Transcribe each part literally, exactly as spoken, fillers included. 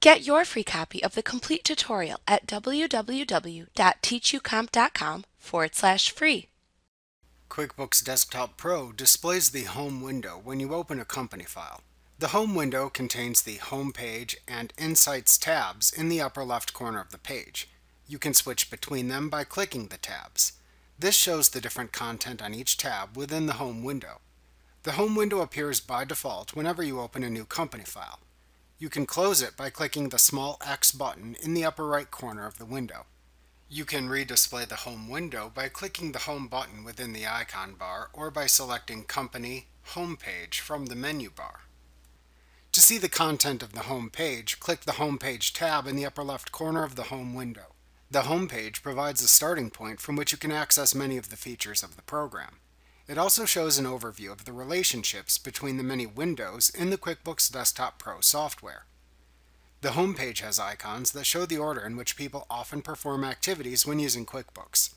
Get your free copy of the complete tutorial at w w w dot teachucomp dot com forward slash free. QuickBooks Desktop Pro displays the Home window when you open a company file. The Home window contains the Home page and Insights tabs in the upper left corner of the page. You can switch between them by clicking the tabs. This shows the different content on each tab within the Home window. The Home window appears by default whenever you open a new company file. You can close it by clicking the small X button in the upper right corner of the window. You can redisplay the Home window by clicking the Home button within the icon bar or by selecting Company, Home Page from the menu bar. To see the content of the Home page, click the Home Page tab in the upper left corner of the Home window. The Home page provides a starting point from which you can access many of the features of the program. It also shows an overview of the relationships between the many windows in the QuickBooks Desktop Pro software. The Home page has icons that show the order in which people often perform activities when using QuickBooks.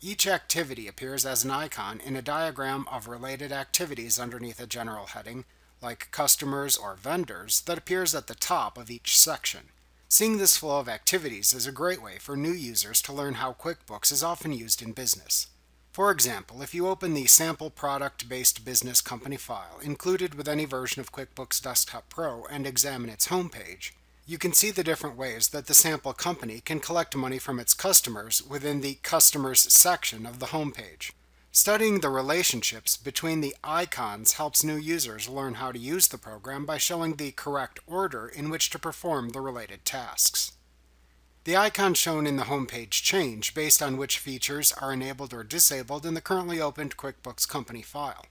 Each activity appears as an icon in a diagram of related activities underneath a general heading, like customers or vendors, that appears at the top of each section. Seeing this flow of activities is a great way for new users to learn how QuickBooks is often used in business. For example, if you open the sample product-based business company file included with any version of QuickBooks Desktop Pro and examine its home page, you can see the different ways that the sample company can collect money from its customers within the Customers section of the homepage. Studying the relationships between the icons helps new users learn how to use the program by showing the correct order in which to perform the related tasks. The icons shown in the homepage change based on which features are enabled or disabled in the currently opened QuickBooks company file.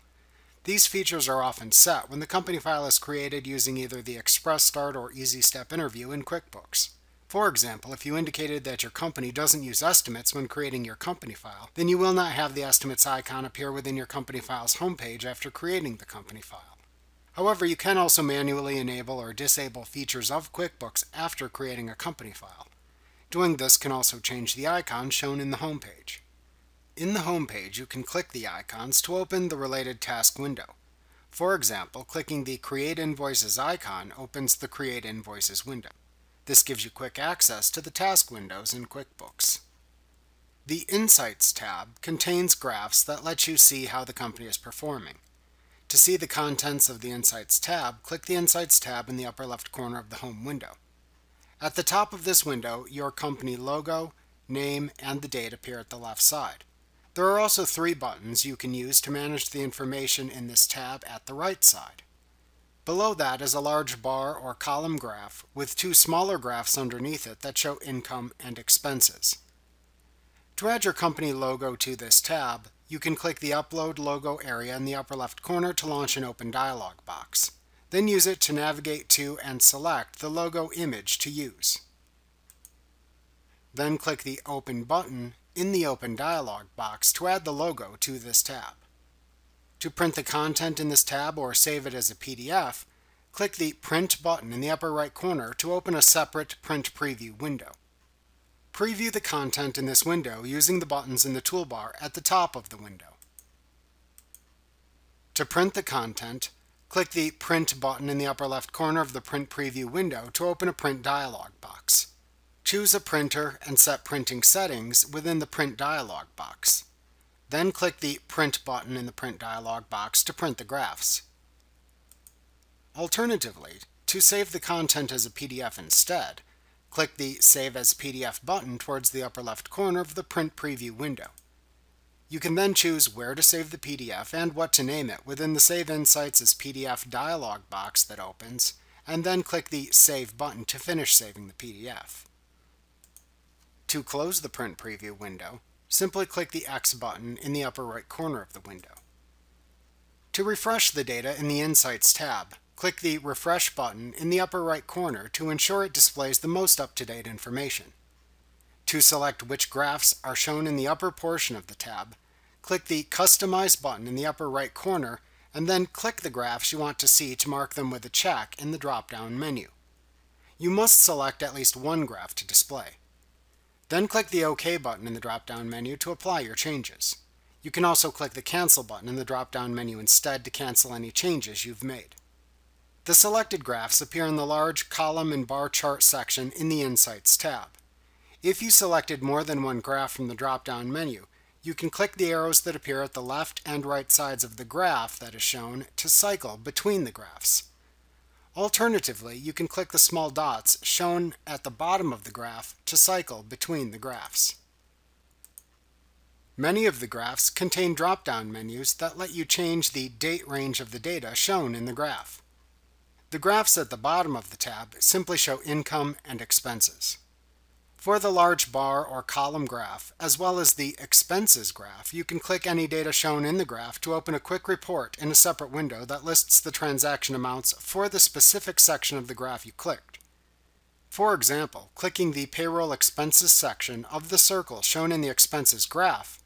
These features are often set when the company file is created using either the Express Start or Easy Step interview in QuickBooks. For example, if you indicated that your company doesn't use estimates when creating your company file, then you will not have the estimates icon appear within your company file's homepage after creating the company file. However, you can also manually enable or disable features of QuickBooks after creating a company file. Doing this can also change the icon shown in the homepage. In the home page, you can click the icons to open the related task window. For example, clicking the Create Invoices icon opens the Create Invoices window. This gives you quick access to the task windows in QuickBooks. The Insights tab contains graphs that let you see how the company is performing. To see the contents of the Insights tab, click the Insights tab in the upper left corner of the home window. At the top of this window, your company logo, name, and the date appear at the left side. There are also three buttons you can use to manage the information in this tab at the right side. Below that is a large bar or column graph with two smaller graphs underneath it that show income and expenses. To add your company logo to this tab, you can click the Upload Logo area in the upper left corner to launch an open dialog box. Then use it to navigate to and select the logo image to use. Then click the Open button in the Open dialog box to add the logo to this tab. To print the content in this tab or save it as a P D F, click the Print button in the upper right corner to open a separate Print Preview window. Preview the content in this window using the buttons in the toolbar at the top of the window. To print the content, click the Print button in the upper left corner of the Print Preview window to open a print dialog box. Choose a printer and set printing settings within the print dialog box. Then click the Print button in the print dialog box to print the graphs. Alternatively, to save the content as a P D F instead, click the Save as P D F button towards the upper left corner of the Print Preview window. You can then choose where to save the P D F and what to name it within the Save Insights as P D F dialog box that opens, and then click the Save button to finish saving the P D F. To close the Print Preview window, simply click the X button in the upper right corner of the window. To refresh the data in the Insights tab, click the Refresh button in the upper right corner to ensure it displays the most up-to-date information. To select which graphs are shown in the upper portion of the tab, click the Customize button in the upper right corner and then click the graphs you want to see to mark them with a check in the drop-down menu. You must select at least one graph to display. Then click the OK button in the drop-down menu to apply your changes. You can also click the Cancel button in the drop-down menu instead to cancel any changes you've made. The selected graphs appear in the large column and bar chart section in the Insights tab. If you selected more than one graph from the drop-down menu, you can click the arrows that appear at the left and right sides of the graph that is shown to cycle between the graphs. Alternatively, you can click the small dots shown at the bottom of the graph to cycle between the graphs. Many of the graphs contain drop-down menus that let you change the date range of the data shown in the graph. The graphs at the bottom of the tab simply show income and expenses. For the large bar or column graph, as well as the expenses graph, you can click any data shown in the graph to open a quick report in a separate window that lists the transaction amounts for the specific section of the graph you clicked. For example, clicking the payroll expenses section of the circle shown in the expenses graph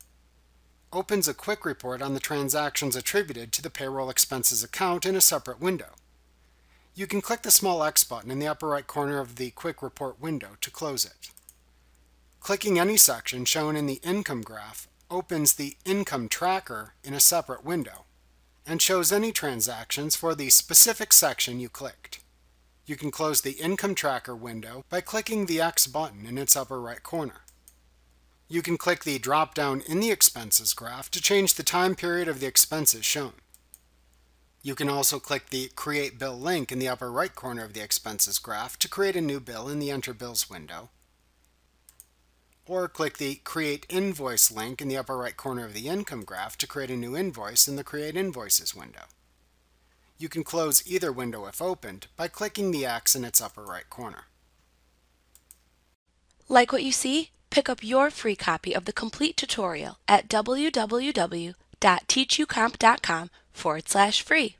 opens a quick report on the transactions attributed to the payroll expenses account in a separate window. You can click the small X button in the upper right corner of the quick report window to close it. Clicking any section shown in the income graph opens the income tracker in a separate window and shows any transactions for the specific section you clicked. You can close the income tracker window by clicking the X button in its upper right corner. You can click the drop-down in the expenses graph to change the time period of the expenses shown. You can also click the Create Bill link in the upper right corner of the expenses graph to create a new bill in the Enter Bills window, or click the Create Invoice link in the upper right corner of the income graph to create a new invoice in the Create Invoices window. You can close either window if opened by clicking the X in its upper right corner. Like what you see? Pick up your free copy of the complete tutorial at w w w dot teachucomp dot com forward slash free.